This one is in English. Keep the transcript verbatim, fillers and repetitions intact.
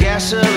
Yes, sir.